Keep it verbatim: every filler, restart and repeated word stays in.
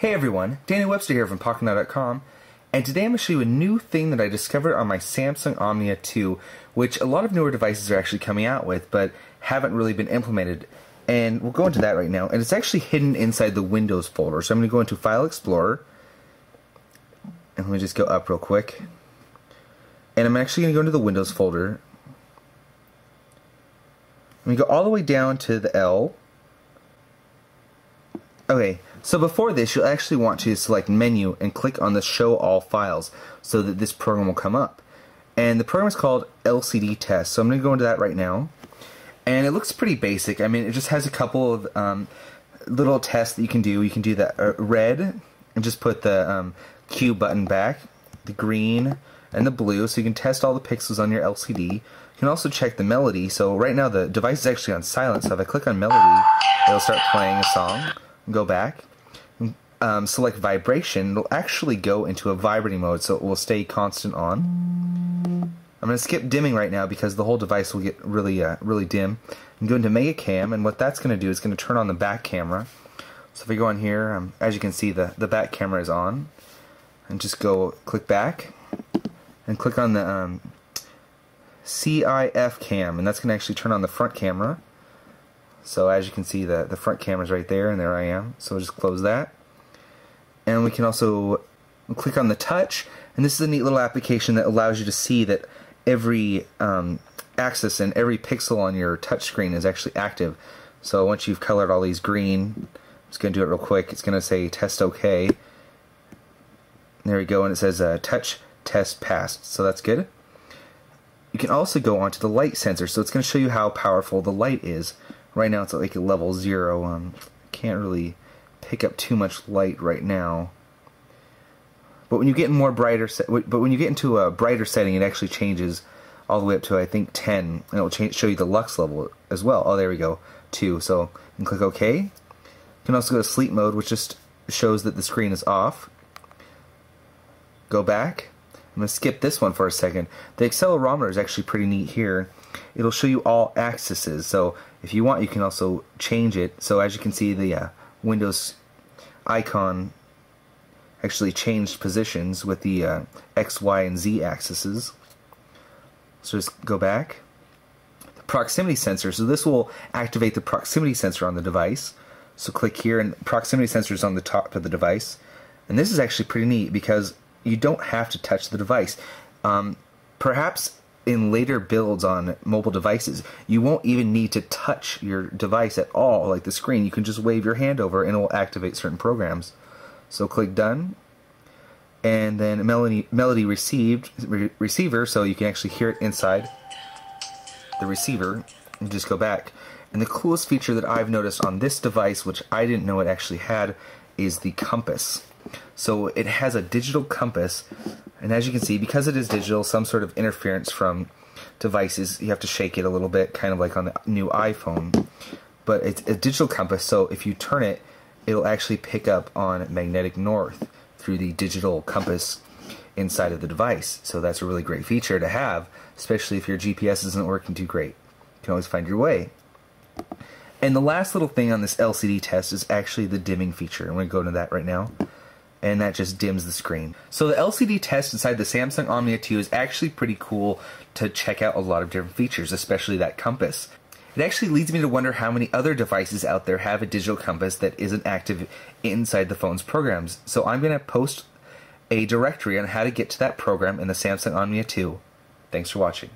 Hey everyone, Danny Webster here from Pocketnow dot com, and today I'm going to show you a new thing that I discovered on my Samsung Omnia two, which a lot of newer devices are actually coming out with, but haven't really been implemented. And we'll go into that right now, and it's actually hidden inside the Windows folder. So I'm going to go into File Explorer, and let me just go up real quick. And I'm actually going to go into the Windows folder. I'm going to go all the way down to the L. Okay, so before this, you'll actually want to select Menu and click on the Show All Files so that this program will come up. And the program is called L C D Test, so I'm going to go into that right now. And it looks pretty basic. I mean, it just has a couple of um, little tests that you can do. You can do the uh, red, and just put the um, Q button back, the green, and the blue, so you can test all the pixels on your L C D. You can also check the melody. So right now the device is actually on silent, so if I click on melody, it'll start playing a song. Go back, um, select vibration, it'll actually go into a vibrating mode, so it will stay constant on. I'm going to skip dimming right now because the whole device will get really uh, really dim. I'm going to mega cam, and what that's going to do is going to turn on the back camera. So if we go on here, um, as you can see, the, the back camera is on. And just go click back, and click on the um, C I F cam, and that's going to actually turn on the front camera. So as you can see, the, the front camera's right there, and there I am. So we'll just close that. And we can also click on the touch, and this is a neat little application that allows you to see that every um, axis and every pixel on your touch screen is actually active. So once you've colored all these green, I'm just going to do it real quick. It's going to say test OK. There we go, and it says uh, touch test passed, so that's good. You can also go onto the light sensor, so it's going to show you how powerful the light is. Right now it's at like a level zero. Um, can't really pick up too much light right now. But when you get more brighter, but when you get into a brighter setting, it actually changes all the way up to I think ten, and it'll change, show you the lux level as well. Oh, there we go, two. So you can click OK. You can also go to sleep mode, which just shows that the screen is off. Go back. I'm going to skip this one for a second. The accelerometer is actually pretty neat here. It'll show you all axes, so if you want you can also change it. So as you can see, the uh, Windows icon actually changed positions with the uh, X, Y, and Z axes. So just go back. The proximity sensor, so this will activate the proximity sensor on the device. So click here, and proximity sensor is on the top of the device. And this is actually pretty neat because you don't have to touch the device. Um, perhaps in later builds on mobile devices, you won't even need to touch your device at all, like the screen. You can just wave your hand over and it will activate certain programs. So click Done. And then melody, melody received, re receiver, so you can actually hear it inside the receiver. And just go back. And the coolest feature that I've noticed on this device, which I didn't know it actually had, is the compass. So it has a digital compass, and as you can see, because it is digital, some sort of interference from devices, you have to shake it a little bit, kind of like on the new iPhone. But it's a digital compass, so if you turn it, it'll actually pick up on magnetic north through the digital compass inside of the device. So that's a really great feature to have, especially if your G P S isn't working too great. You can always find your way. And the last little thing on this L C D test is actually the dimming feature. I'm going to go into that right now. And that just dims the screen. So the L C D test inside the Samsung Omnia two is actually pretty cool to check out a lot of different features, especially that compass. It actually leads me to wonder how many other devices out there have a digital compass that isn't active inside the phone's programs. So I'm going to post a directory on how to get to that program in the Samsung Omnia two. Thanks for watching.